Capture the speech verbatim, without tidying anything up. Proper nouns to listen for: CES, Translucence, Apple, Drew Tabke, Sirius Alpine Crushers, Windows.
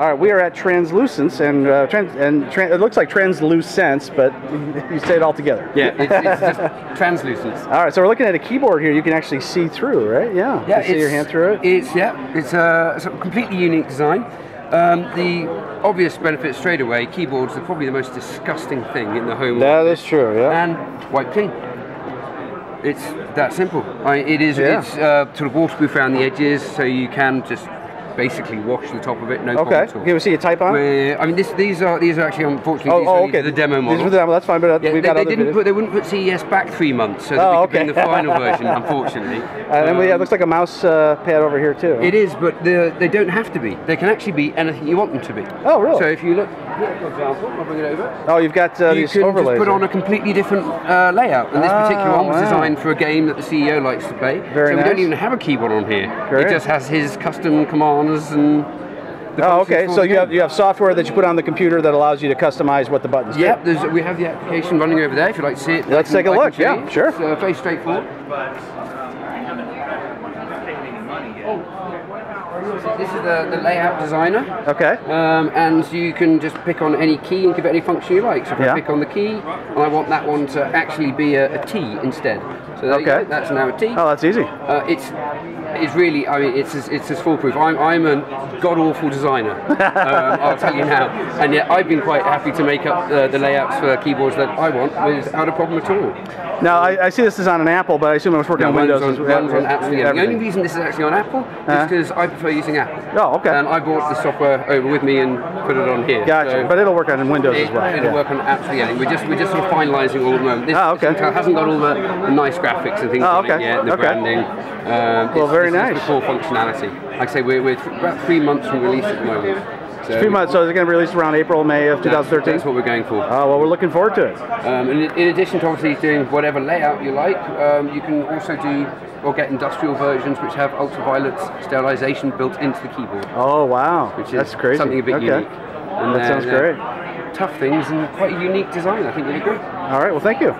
All right, we are at Translucence, and uh, trans and tra it looks like Translucence, but you say it all together. Yeah, it's, it's just Translucence. All right, so we're looking at a keyboard here. You can actually see through, right? Yeah. Yeah. You see your hand through it. It's yeah. It's a sort of completely unique design. Um, the obvious benefit straight away: keyboards are probably the most disgusting thing in the home. That is true. Yeah. And white pink. It's that simple. I mean, it is. Yeah. It's uh, sort of waterproof around the edges, so you can just basically wash the top of it, no okay. problem at all. Can we see a type on? We're, I mean, this, these are these are actually unfortunately oh, these oh, are okay. the demo model. These were the demo. That's fine, but yeah, we've they, got they other didn't put, They wouldn't put C E S back three months, so oh, that we okay. could bring the final version. Unfortunately, and um, yeah, it looks like a mouse uh, pad over here too. It is, but they don't have to be. They can actually be anything you want them to be. Oh, really? So if you look, here, for example, I'll bring it over. Oh, you've got uh, you these overlays. You could put on a completely different uh, layout, and this oh, particular one was wow. designed for a game that the C E O likes to play. Very so nice. We don't even have a keyboard on here. Great. It just has his custom command. And the oh, okay. So you have, you have software that you put on the computer that allows you to customize what the buttons do. Yep, there's, we have the application running over there if you'd like to see it. Let's take a look, yeah, sure. It's uh, very straightforward. This is the, the layout designer. Okay. Um, and you can just pick on any key and give it any function you like. So if yeah. I pick on the key, and I want that one to actually be a, a T instead. So there okay. you go. That's now a T. Oh, that's easy. Uh, it's it's really, I mean, it's as, it's as foolproof. I'm, I'm a god-awful designer, um, I'll tell you now. And yet I've been quite happy to make up uh, the layouts for keyboards that I want without a problem at all. Now, I, I see this is on an Apple, but I assume it was working no, on Windows. On, runs on absolutely everything. The only reason this is actually on Apple uh-huh. is because I prefer using Apple. Oh, okay. And I brought the software over with me and put it on here. Gotcha, so but it'll work on Windows it, as well. It'll yeah. work on absolutely anything. We're just, we're just sort of finalising all the moment. This oh, okay. hasn't got all the, the nice graphics and things oh, okay. on it yet, and the okay. branding. Um, well, very nice. It's the core functionality. Like I say, we're, we're about three months from release at the moment. So three months, so it's going to be released around April, May of two thousand thirteen? That's what we're going for. Oh, well, we're looking forward to it. Um, and in addition to obviously doing whatever layout you like, um, you can also do or get industrial versions which have ultraviolet sterilization built into the keyboard. Oh, wow. Which is That's crazy. something a bit okay. unique. And that sounds great. Tough things and quite a unique design, I think you'd agree. All right, well, thank you.